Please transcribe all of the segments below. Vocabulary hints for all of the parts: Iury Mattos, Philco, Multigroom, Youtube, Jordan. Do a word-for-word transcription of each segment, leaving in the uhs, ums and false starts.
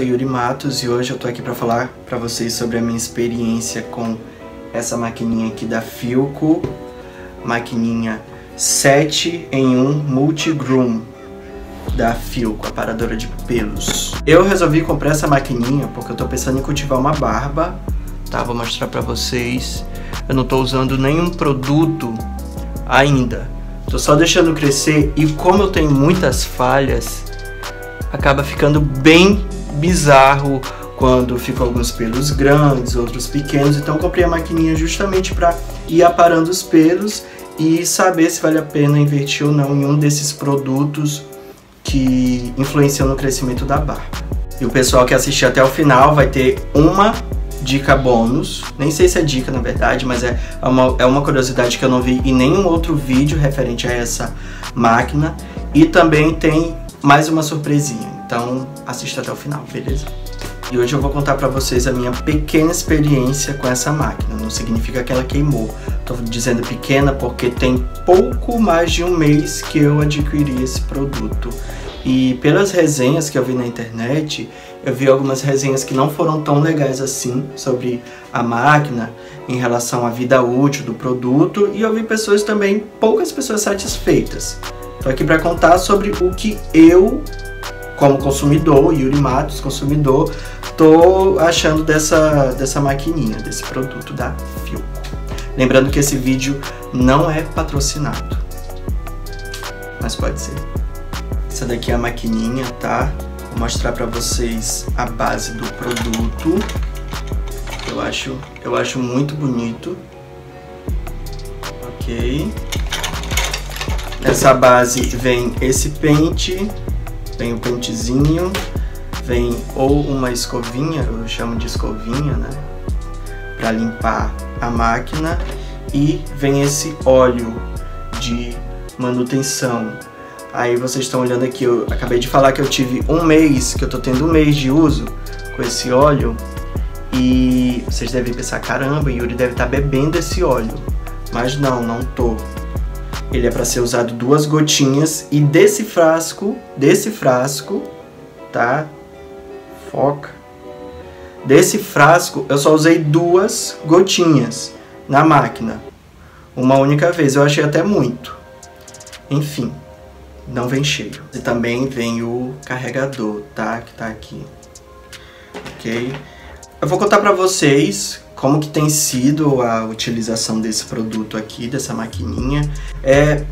Eu sou Iury Mattos e hoje eu tô aqui para falar para vocês sobre a minha experiência com essa maquininha aqui da Philco, maquininha sete em um Multigroom da Philco, a paradora de pelos. Eu resolvi comprar essa maquininha porque eu tô pensando em cultivar uma barba, tá? Vou mostrar para vocês. Eu não tô usando nenhum produto ainda. Tô só deixando crescer e como eu tenho muitas falhas, acaba ficando bem bizarro quando ficam alguns pelos grandes, outros pequenos. Então comprei a maquininha justamente para ir aparando os pelos e saber se vale a pena investir ou não em um desses produtos que influenciam no crescimento da barba. E o pessoal que assistir até o final vai ter uma dica bônus, nem sei se é dica na verdade, mas é uma, é uma curiosidade que eu não vi em nenhum outro vídeo referente a essa máquina, e também tem mais uma surpresinha. Então assista até o final, beleza? E hoje eu vou contar pra vocês a minha pequena experiência com essa máquina. Não significa que ela queimou. Tô dizendo pequena porque tem pouco mais de um mês que eu adquiri esse produto. E pelas resenhas que eu vi na internet, eu vi algumas resenhas que não foram tão legais assim sobre a máquina em relação à vida útil do produto. E eu vi pessoas também, poucas pessoas satisfeitas. Tô aqui pra contar sobre o que eu... como consumidor, Iury Mattos, consumidor, tô achando dessa, dessa maquininha, desse produto da Philco. Lembrando que esse vídeo não é patrocinado, mas pode ser. Essa daqui é a maquininha, tá? Vou mostrar pra vocês a base do produto. Eu acho, eu acho muito bonito. Ok. Nessa base vem esse pente. Vem o pentezinho, vem ou uma escovinha, eu chamo de escovinha, né? Para limpar a máquina, e vem esse óleo de manutenção. Aí vocês estão olhando aqui, eu acabei de falar que eu tive um mês, que eu tô tendo um mês de uso com esse óleo, e vocês devem pensar, caramba, Iury deve estar bebendo esse óleo, mas não, não tô. Ele é para ser usado duas gotinhas, e desse frasco, desse frasco, tá? Foca. Desse frasco eu só usei duas gotinhas na máquina. Uma única vez, eu achei até muito. Enfim, não vem cheio. E também vem o carregador, tá? Que tá aqui. Ok? Eu vou contar pra vocês como que tem sido a utilização desse produto aqui, dessa maquininha. É,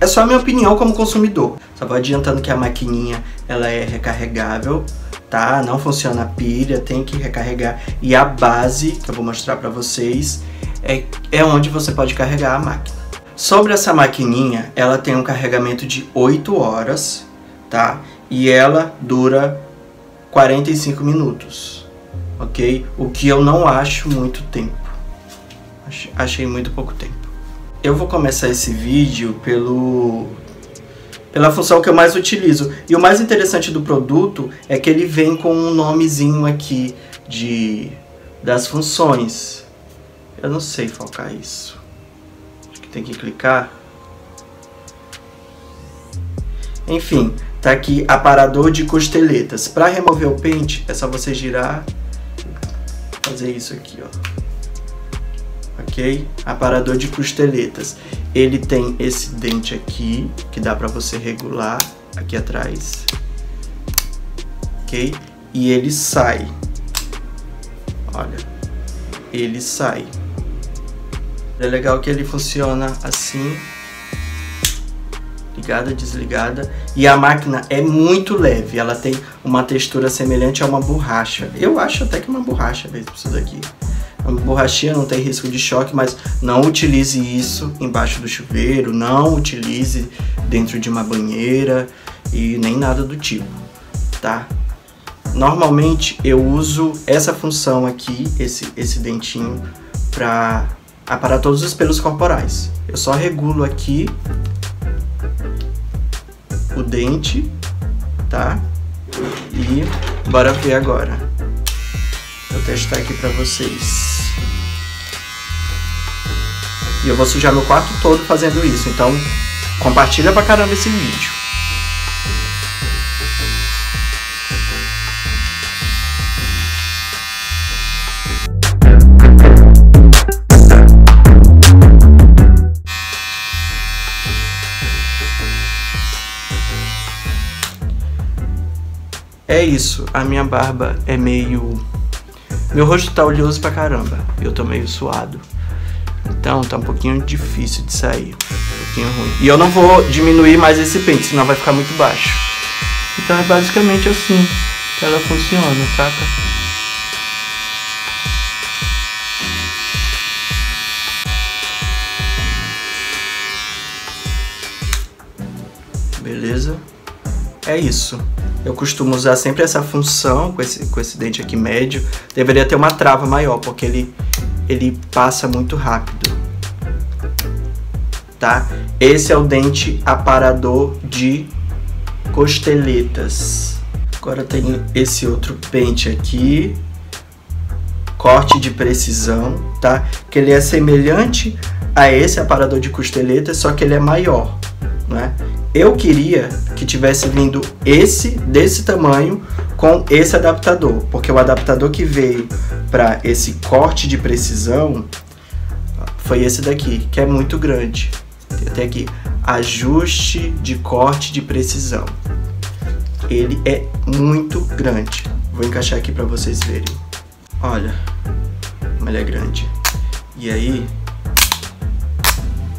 é só a minha opinião como consumidor. Só vou adiantando que a maquininha, ela é recarregável, tá? Não funciona a pilha, tem que recarregar. E a base, que eu vou mostrar pra vocês, é, é onde você pode carregar a máquina. Sobre essa maquininha, ela tem um carregamento de oito horas, tá? E ela dura quarenta e cinco minutos. Ok? O que eu não acho muito tempo. Achei muito pouco tempo. Eu vou começar esse vídeo pelo... pela função que eu mais utilizo. E o mais interessante do produto é que ele vem com um nomezinho aqui de... das funções. Eu não sei focar isso. Acho que tem que clicar. Enfim, tá aqui aparador de costeletas. Para remover o pente, é só você girar... fazer isso aqui, ó. Ok? Aparador de costeletas. Ele tem esse dente aqui que dá pra você regular aqui atrás. Ok? E ele sai. Olha, ele sai. É legal que ele funciona assim, ligada, desligada, e a máquina é muito leve, ela tem uma textura semelhante a uma borracha. Eu acho até que uma borracha mesmo isso daqui. Uma borrachinha, não tem risco de choque, mas não utilize isso embaixo do chuveiro, não utilize dentro de uma banheira e nem nada do tipo, tá? Normalmente eu uso essa função aqui, esse, esse dentinho, para aparar todos os pelos corporais. Eu só regulo aqui o dente, tá? E bora ver agora. Vou testar aqui pra vocês. E eu vou sujar meu quarto todo fazendo isso, então compartilha pra caramba esse vídeo. é isso, a minha barba é meio... Meu rosto tá oleoso pra caramba, eu tô meio suado. Então tá um pouquinho difícil de sair, um pouquinho ruim. E eu não vou diminuir mais esse pente, senão vai ficar muito baixo. Então é basicamente assim que ela funciona, saca? Beleza? É isso. Eu costumo usar sempre essa função com esse, com esse dente aqui médio. Deveria ter uma trava maior, porque ele, ele passa muito rápido. Tá? Esse é o dente aparador de costeletas. Agora tem esse outro pente aqui. Corte de precisão, tá? Que ele é semelhante a esse aparador de costeletas, só que ele é maior, né? Eu queria que tivesse vindo esse desse tamanho com esse adaptador, porque o adaptador que veio para esse corte de precisão foi esse daqui, que é muito grande. Tem até aqui, ajuste de corte de precisão. Ele é muito grande. Vou encaixar aqui para vocês verem. Olha, como ele é grande. E aí...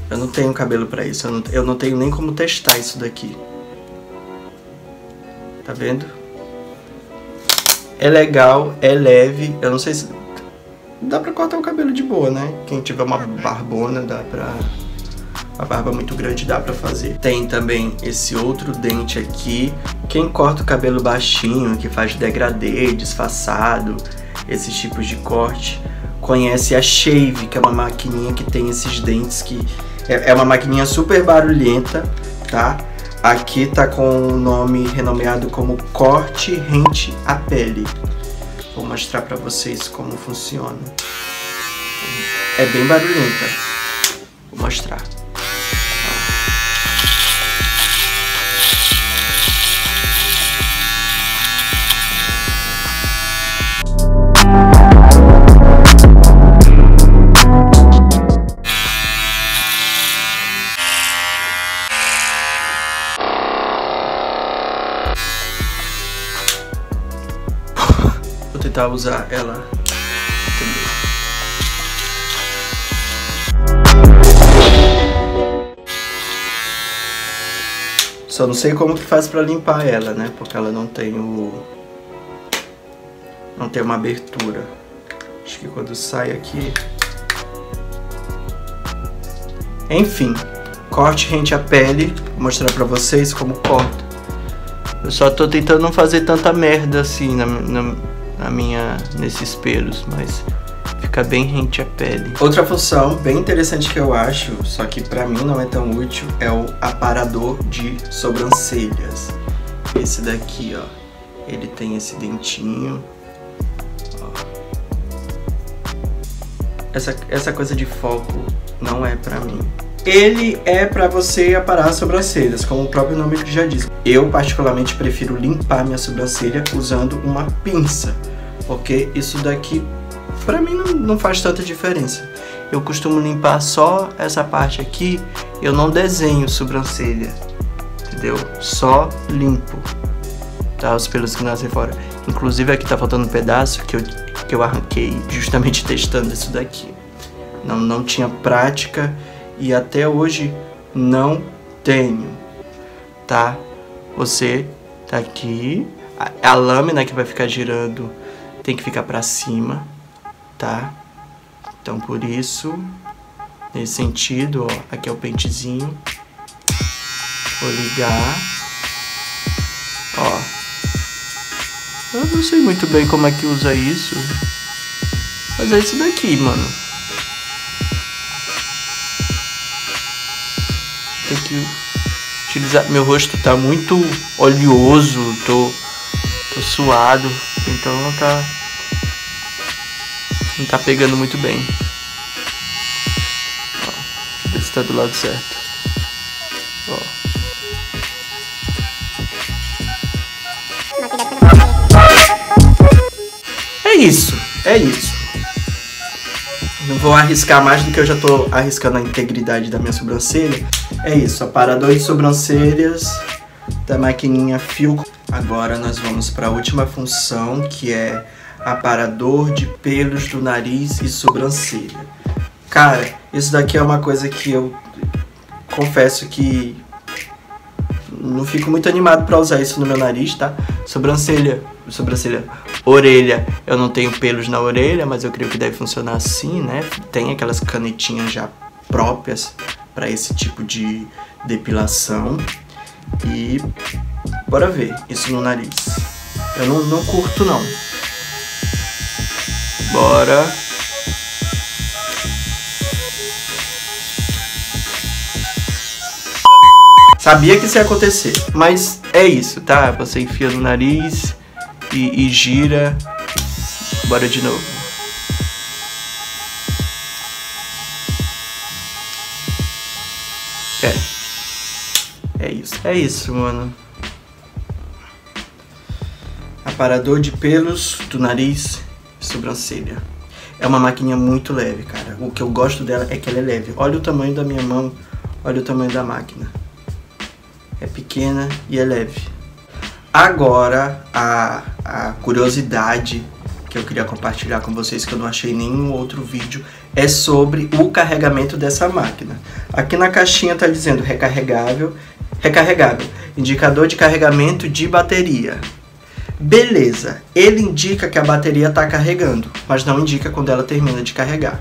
Eu não tenho cabelo pra isso, eu não, eu não tenho nem como testar isso daqui. Tá vendo? É legal, é leve, eu não sei se... Dá pra cortar o cabelo de boa, né? Quem tiver uma barbona, dá pra... A barba muito grande dá pra fazer. Tem também esse outro dente aqui. Quem corta o cabelo baixinho, que faz degradê, disfarçado, esses tipos de corte, conhece a shave, que é uma maquininha que tem esses dentes que... É uma maquininha super barulhenta, tá? Aqui tá com o um nome renomeado como corte rente à pele. Vou mostrar pra vocês como funciona. É bem barulhenta. Vou mostrar. Tentar usar ela também. Só não sei como que faz pra limpar ela, né? Porque ela não tem o... Não tem uma abertura. Acho que quando sai aqui... Enfim, corte rente à pele. Vou mostrar pra vocês como corta. Eu só tô tentando não fazer tanta merda assim na... na... A minha, nesses pelos, mas fica bem rente à pele. Outra função bem interessante que eu acho, só que pra mim não é tão útil, é o aparador de sobrancelhas. Esse daqui, ó, ele tem esse dentinho, ó. Essa, essa coisa de foco não é pra mim. Ele é pra você aparar as sobrancelhas, como o próprio nome já diz. Eu particularmente prefiro limpar minha sobrancelha usando uma pinça, porque isso daqui pra mim não, não faz tanta diferença. Eu costumo limpar só essa parte aqui, eu não desenho sobrancelha, entendeu? Só limpo, tá? Os pelos que nascem fora. Inclusive aqui tá faltando um pedaço que eu, que eu arranquei justamente testando isso daqui. Não, não tinha prática e até hoje não tenho, tá? Você tá aqui, a, a lâmina que vai ficar girando tem que ficar pra cima, tá? Então por isso, nesse sentido, ó, aqui é o pentezinho. Vou ligar, ó. Eu não sei muito bem como é que usa isso, mas é isso daqui, mano. Tem que... Meu rosto tá muito oleoso, tô, tô suado, então não tá, não tá pegando muito bem. Ó, deixa eu ver se tá do lado certo. Ó. É isso, é isso. Não vou arriscar mais do que eu já tô arriscando a integridade da minha sobrancelha. É isso, aparador de sobrancelhas, da maquininha Philco. Agora nós vamos para a última função, que é aparador de pelos do nariz e sobrancelha. Cara, isso daqui é uma coisa que eu confesso que não fico muito animado pra usar isso no meu nariz, tá? Sobrancelha, sobrancelha, orelha. Eu não tenho pelos na orelha, mas eu creio que deve funcionar assim, né? Tem aquelas canetinhas já próprias pra esse tipo de depilação. E bora ver isso no nariz. Eu não, não curto, não. Bora. Sabia que isso ia acontecer, mas é isso, tá? Você enfia no nariz e, e gira. Bora de novo. É. É isso. É isso, mano. Aparador de pelos do nariz. Sobrancelha. É uma maquininha muito leve, cara. O que eu gosto dela é que ela é leve. Olha o tamanho da minha mão, olha o tamanho da máquina. É pequena e é leve. Agora, a, a curiosidade que eu queria compartilhar com vocês, que eu não achei em nenhum outro vídeo, é sobre o carregamento dessa máquina. Aqui na caixinha tá dizendo recarregável, recarregável, indicador de carregamento de bateria. Beleza, ele indica que a bateria está carregando, mas não indica quando ela termina de carregar.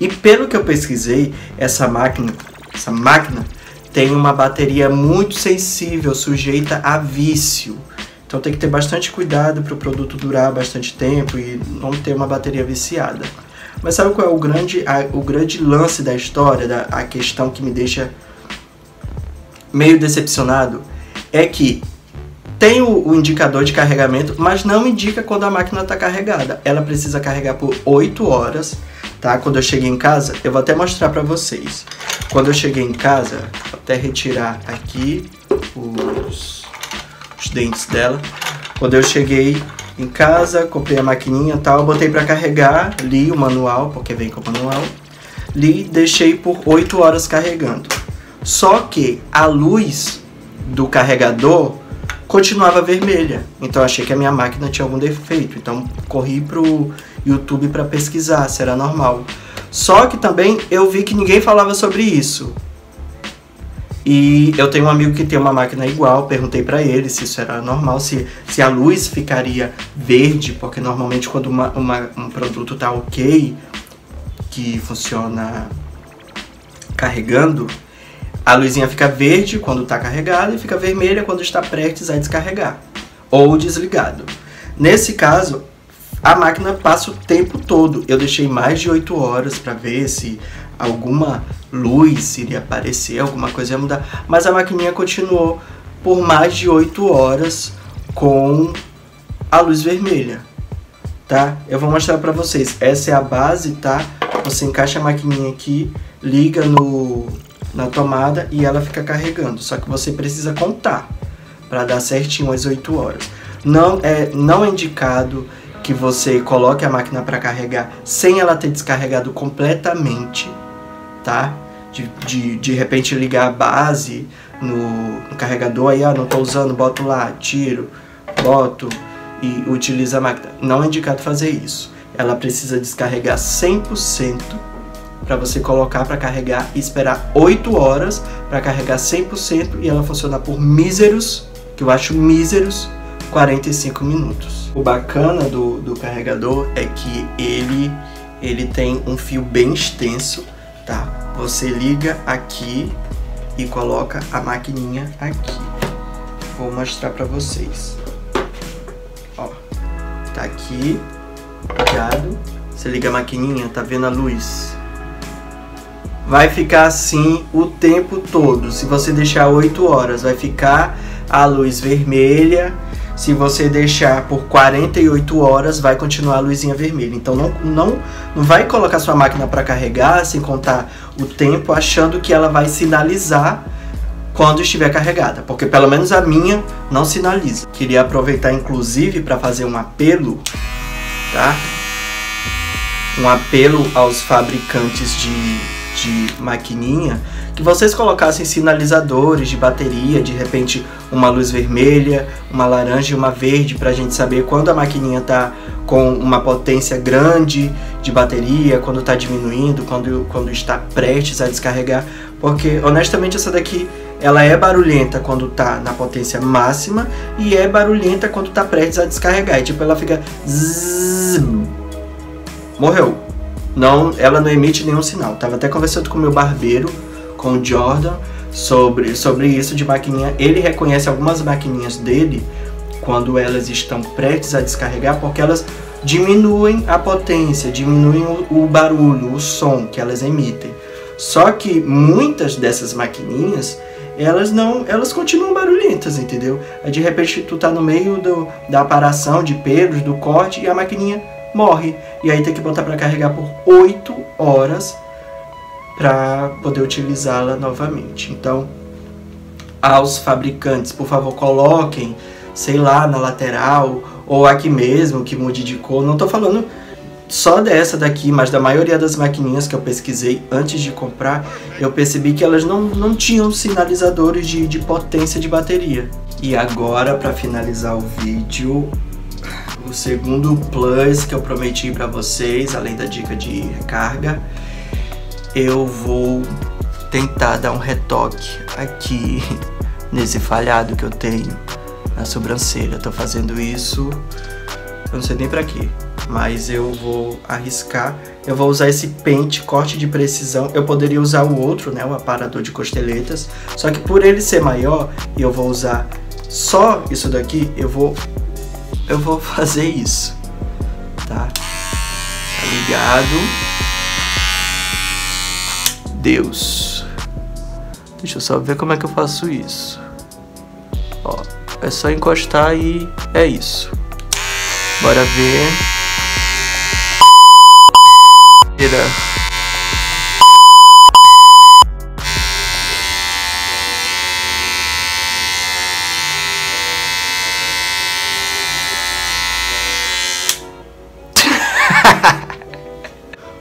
E pelo que eu pesquisei, essa máquina, essa máquina tem uma bateria muito sensível, sujeita a vício. Então tem que ter bastante cuidado para o produto durar bastante tempo e não ter uma bateria viciada. Mas sabe qual é o grande, a, o grande lance da história, da, a questão que me deixa meio decepcionado? É que tem o, o indicador de carregamento, mas não indica quando a máquina está carregada. Ela precisa carregar por oito horas, tá? Quando eu cheguei em casa, eu vou até mostrar para vocês. Quando eu cheguei em casa, vou até retirar aqui os, os dentes dela. Quando eu cheguei em casa, comprei a maquininha e tal, botei para carregar, li o manual, porque vem com o manual, li, deixei por oito horas carregando. Só que a luz do carregador continuava vermelha, então eu achei que a minha máquina tinha algum defeito, então corri pro YouTube para pesquisar se era normal. Só que também eu vi que ninguém falava sobre isso. E eu tenho um amigo que tem uma máquina igual, perguntei para ele se isso era normal, se, se a luz ficaria verde, porque normalmente quando uma, uma, um produto tá ok, que funciona carregando, a luzinha fica verde quando está carregada e fica vermelha quando está prestes a descarregar ou desligado. Nesse caso, a máquina passa o tempo todo. Eu deixei mais de oito horas para ver se alguma luz iria aparecer, alguma coisa ia mudar. Mas a maquininha continuou por mais de oito horas com a luz vermelha, tá? Eu vou mostrar para vocês. Essa é a base, tá? Você encaixa a maquininha aqui, liga no... na tomada e ela fica carregando, só que você precisa contar para dar certinho as oito horas. Não é, não é indicado que você coloque a máquina para carregar sem ela ter descarregado completamente, tá? De, de, de repente ligar a base no, no carregador, aí ah, não tô usando, boto lá, tiro, boto e utilizo a máquina. Não é indicado fazer isso. Ela precisa descarregar cem por cento para você colocar para carregar e esperar oito horas para carregar cem por cento e ela funcionar por míseros, que eu acho míseros, quarenta e cinco minutos. O bacana do, do carregador é que ele, ele tem um fio bem extenso, tá? Você liga aqui e coloca a maquininha aqui. Vou mostrar para vocês. Ó, tá aqui, ligado. Você liga a maquininha, tá vendo a luz? Vai ficar assim o tempo todo. Se você deixar oito horas, vai ficar a luz vermelha. Se você deixar por quarenta e oito horas, vai continuar a luzinha vermelha. Então não, não, não vai colocar sua máquina para carregar sem contar o tempo, achando que ela vai sinalizar quando estiver carregada, porque pelo menos a minha não sinaliza. Queria aproveitar inclusive para fazer um apelo, tá? Um apelo aos fabricantes de de maquininha, que vocês colocassem sinalizadores de bateria, de repente uma luz vermelha, uma laranja e uma verde, para a gente saber quando a maquininha está com uma potência grande de bateria, quando está diminuindo, quando, quando está prestes a descarregar, porque honestamente essa daqui ela é barulhenta quando tá na potência máxima e é barulhenta quando tá prestes a descarregar. E tipo, ela fica... Zzz, morreu. Não, ela não emite nenhum sinal. Tava até conversando com o meu barbeiro, com o Jordan, sobre, sobre isso de maquininha. Ele reconhece algumas maquininhas dele quando elas estão prestes a descarregar, porque elas diminuem a potência, diminuem o, o barulho, o som que elas emitem. Só que muitas dessas maquininhas, elas não, elas continuam barulhentas, entendeu? De repente tu tá no meio do, da paração de pelos, do corte, e a maquininha morre. E aí tem que botar para carregar por oito horas para poder utilizá-la novamente. Então, aos fabricantes, por favor, coloquem, sei lá, na lateral, ou aqui mesmo, que mude de cor. Não tô falando só dessa daqui, mas da maioria das maquininhas que eu pesquisei antes de comprar, eu percebi que elas não, não tinham sinalizadores de, de potência de bateria. E agora, para finalizar o vídeo, o segundo plus que eu prometi para vocês, além da dica de recarga, eu vou tentar dar um retoque aqui nesse falhado que eu tenho na sobrancelha. Eu tô fazendo isso, eu não sei nem para quê, mas eu vou arriscar. Eu vou usar esse pente, corte de precisão. Eu poderia usar o outro, né, o aparador de costeletas, só que por ele ser maior, e eu vou usar só isso daqui, eu vou eu vou fazer isso, tá? Tá ligado? Deus, deixa eu só ver como é que eu faço isso. Ó, é só encostar e é isso. Bora ver.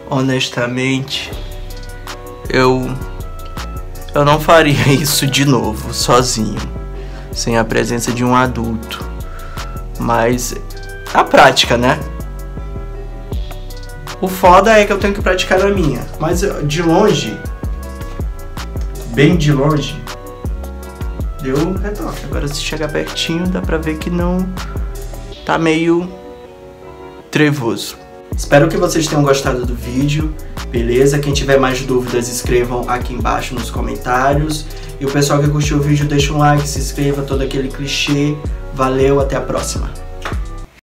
Honestamente, eu eu não faria isso de novo sozinho, sem a presença de um adulto, mas a prática, né? O foda é que eu tenho que praticar na minha, mas de longe, bem de longe, deu um retoque. Agora se chegar pertinho dá pra ver que não, tá meio trevoso. Espero que vocês tenham gostado do vídeo, beleza? Quem tiver mais dúvidas, escrevam aqui embaixo nos comentários. E o pessoal que curtiu o vídeo, deixa um like, se inscreva, todo aquele clichê. Valeu, até a próxima.